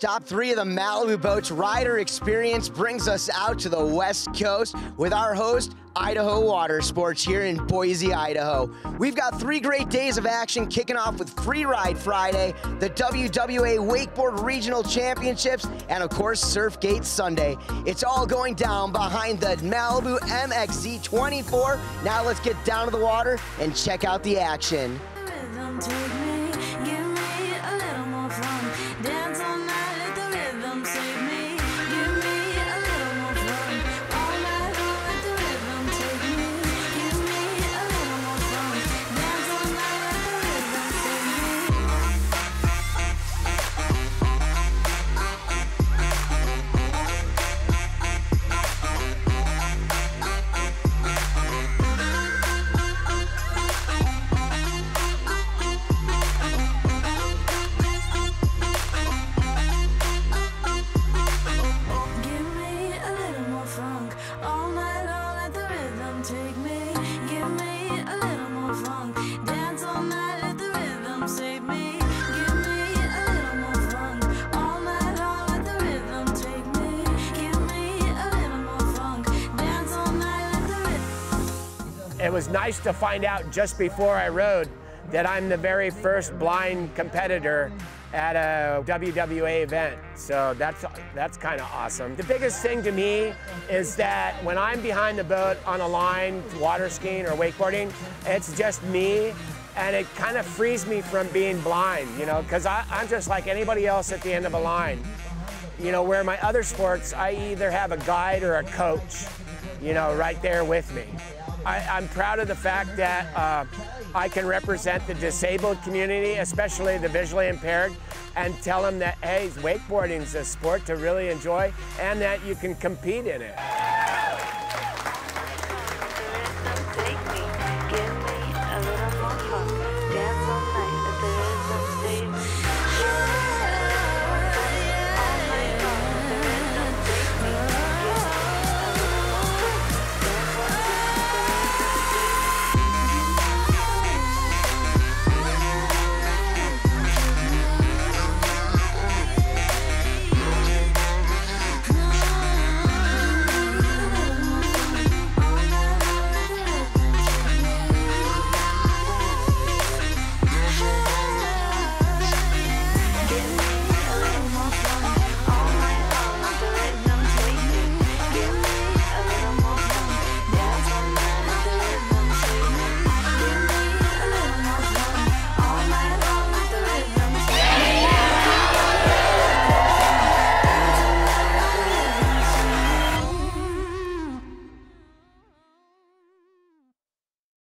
Top three of the Malibu Boats Rider Experience brings us out to the West Coast with our host, Idaho Water Sports here in Boise, Idaho. We've got three great days of action kicking off with Free Ride Friday, the WWA Wakeboard Regional Championships, and of course, Surfgate Sunday. It's all going down behind the Malibu MXZ 24. Now let's get down to the water and check out the action. It was nice to find out just before I rode that I'm the very first blind competitor at a WWA event. So that's kind of awesome. The biggest thing to me is that when I'm behind the boat on a line, water skiing or wakeboarding, it's just me, and it kind of frees me from being blind, you know, because I'm just like anybody else at the end of a line. You know, where my other sports, I either have a guide or a coach, you know, right there with me. I'm proud of the fact that I can represent the disabled community, especially the visually impaired, and tell them that, hey, wakeboarding's a sport to really enjoy and that you can compete in it.